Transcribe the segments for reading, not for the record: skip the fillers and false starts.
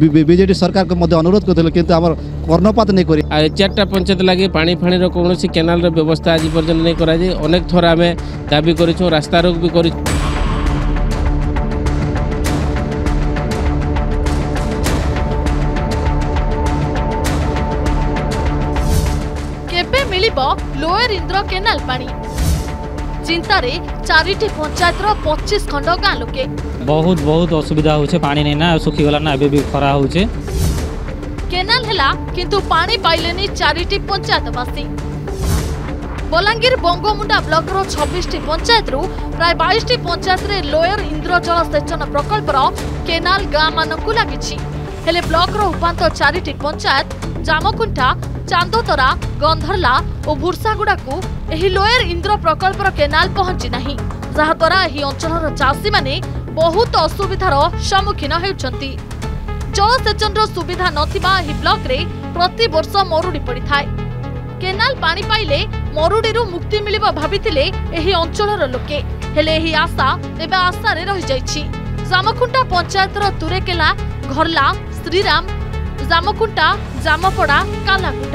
BJD सरकार को मध्य अनुरोध करते किंतु आम कर्णपात नहीं कर चार्टा पंचायत लगे पानी फाणी कौन केनाल व्यवस्था आज पर्यटन नहीं करक थर आम दाबी कर रास्तारोक भी कर लोअर इंद्र केनाल पानी चिंता रे चारिटी पंचायत 25 खंड गाँ लोके बहुत बहुत असुविधा होचे पानी नहीं ना सुखीगला ना अभी भी खरा होचे केनाल हला किंतु पानी पाइलेनी चारिटी पंचायतवासी बलांगीर बंगमुंडा ब्लॉक रो 26 टी पंचायत रु प्राय 22 टी पंचायत रे लोअर इंद्र जलसेचन प्रकल्प रो केनाल गाँ मानकु लागिछि हेले ब्लॉक रो उपांत चारिटी पंचायत जामकुंठा चांदोतरा गंधरला और भुर्सागुड़ा को लोयर इंद्र प्रकल्पर केनाल पहुंची नहीं जहाद्वारा अंचल चाषी माने बहुत असुविधार सम्मुखीन होती जलसेचन सुविधा नथिबा ब्लॉक रे प्रति वर्ष मरुड़ी पड़ी थाए केनाल पानी पाइले मरुड़ी मुक्ति मिलिबा भाबिथिले अंचल लोके हेले एही आशा एबे आशारे रही जाइछि जामकुंटा पंचायतर तुरेकेला घरला श्रीराम जामकुंटा जामपड़ा कालाकुंड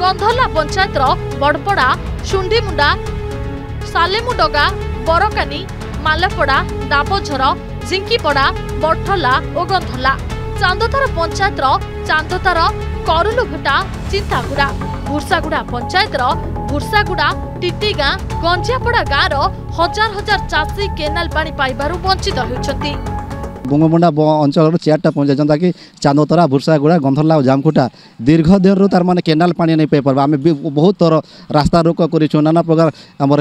गंधला पंचायत बड़पड़ा शुंडीमुंडा सालेमुडगा बरकानी मालपड़ा दाबझर जिंकीपड़ा बठला और गंधला चांदोतार पंचायत चांदोतार करुलुभटा चिंतागुड़ा भुर्सागुड़ा पंचायत भुर्सागुड़ा टीटीगा गंजियापड़ा गाँव हजार हजार चाषी केनाल पानी पाइबारु वंचित होइछंती बंगमुंडा अंचल चार्टा पंचायत जनता कि चांदोतरा भुर्सागुड़ा गंधरला और जामकुटा दीर्घ दिन रू तार माने केनाल पानी नहीं पाइपर आम बहुत थर रास्ता रोक करूँ नाना प्रकार आमर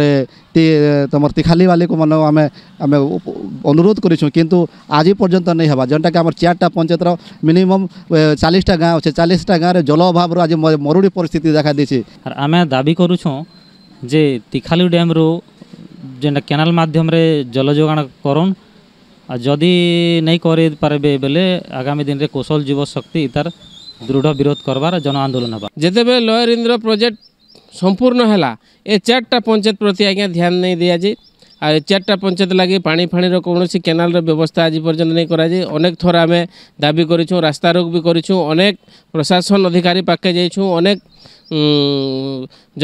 तुम तिखाली वाली को मन आम अनुरोध करूँ किंतु आज पर्यंत नहीं हवा जेनटा कि आम चार्टा पंचायतर मिनिमम 40टा गाँ अच्छे 40टा गाँव में जल अभाव आज मरुड़ी परिस्थिति देखा दी आम दाबी करूँ जे तिखाली डैम रु जेनटा केनाल माध्यम जल जोगाण करूँ आ जदि नहीं करेंगे बेले आगामी दिन रे कौशल युव शक्ति इतार दृढ़ विरोध करवार जन आंदोलन होगा जितेबे लोअर इंद्र प्रोजेक्ट संपूर्ण है ये चार्टा पंचायत प्रति आज्ञा ध्यान नहीं दि जाए आ चार्टा पंचायत लगे पानी फाणी कौन केनाल व्यवस्था आज पर्यटन नहीं करक थर आम दाबी करूँ रास्तारोक भी करूँ अनेक प्रशासन अधिकारी पाके जाइछू अनेक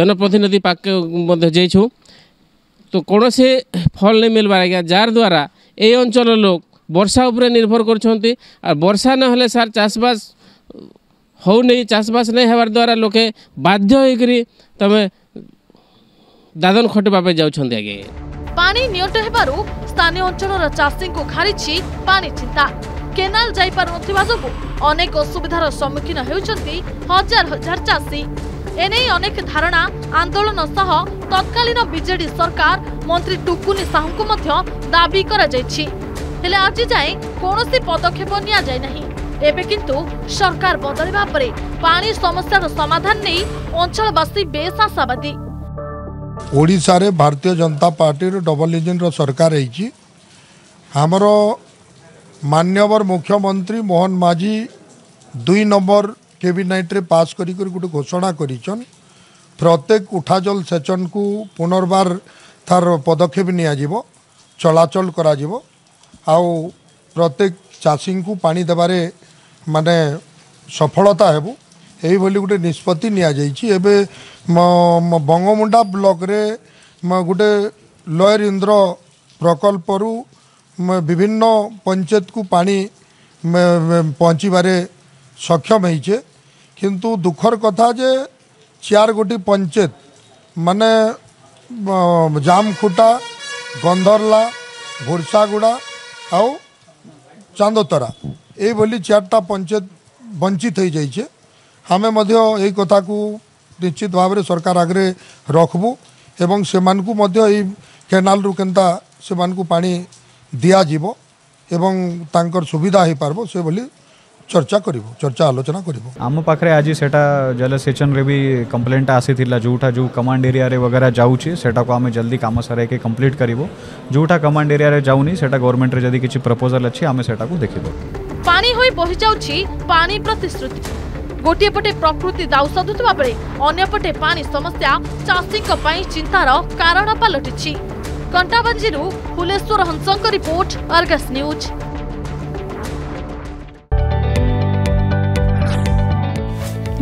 जनप्रतिनिधि पाके जाइछू तो कौन से फल नहीं मिलबार आज्ञा जार द्वारा ये अंचल लोग वर्षा उपरे निर्भर करछंती आ वर्षा न होले सार चाषबास हो नहीं चाषबास नहीं हेबार द्वारा लोके बाध्य होइकरी तमे दादन खटबा पे जाउछंती आगे पानी नियत हेबारु स्थानीय अंचलर चाषी को खारिछि पानी चिंता केनाल जाई पारुनथिबा सबु अनेक असुविधार सम्मुखीन हेउछंती हजार हजार चाषी एने अनेक धारणा आंदोलन सह तत्कालीन बीजेडी सरकार मंत्री टुकुनी साहू को मध्य दाबी करा जायछि हेले आज जाए कोनोसी पदक्षेप निया जाय नहीं एबे किंतु सरकार बदलबा परे पानी समस्या समाधान नहीं अंचलवासी बेस आशावादी ओडिसा रे Bharatiya Janata party double engine रो सरकार हेछि हमरो माननीय मुख्यमंत्री मोहन माझी 2 नंबर कैबिनेट रे पास करी गोटे घोषणा करिछन प्रत्येक उठा जल सेचन को पुनर्बार थार पदक्षेप नियाजिबो चलाचल कराजिबो आउ प्रत्येक चाषी को पानी देबारे माने सफलता हेबो एही भली गोटे निष्पत्ति निया जाइछि एबे बंगमुंडा ब्लॉक रे गोटे लोयर इंद्र प्रकल्प रु विभिन्न पंचायत को पानी पहुँचवे सक्षम होइछे किंतु दुखर कथा जे 4 गोटी पंचायत माने जामखुटा गंधरला भुर्सागुड़ा आउ चांदोतरा ये बोली 4टा पंचायत वंचित हो जाइए हमें मध्य यही कथा को निश्चित भाव में सरकार आगे रखबू एवं से केनाल रु केनता से पानी दिया जीवो एवं तांकर सुविधा हो पारबो से बोली चर्चा आलोचना आम पाखे आज से जलसेचन रे भी कंप्लेंट आसीला जोटा जो कमांड एरिया रे वगैरह जाऊँगी सेटा को आम जल्दी कम सर के कम्प्लीट करूँ जोटा कमांड एरिया रे जाऊनी सेटा गवर्नमेंट रे जदि किसी प्रपोजल अच्छी आम सेटा को देखिए पानी होई बहि जाउछि पानी प्रतिश्रुति गोटे पटे प्रकृति दाउ सदुवा बेले अन्यपटे पानी समस्या चाषी चिंतार कारण पलटि कंटाबांजी फुलेश्वर हंसों रिपोर्ट अर्गस न्यूज।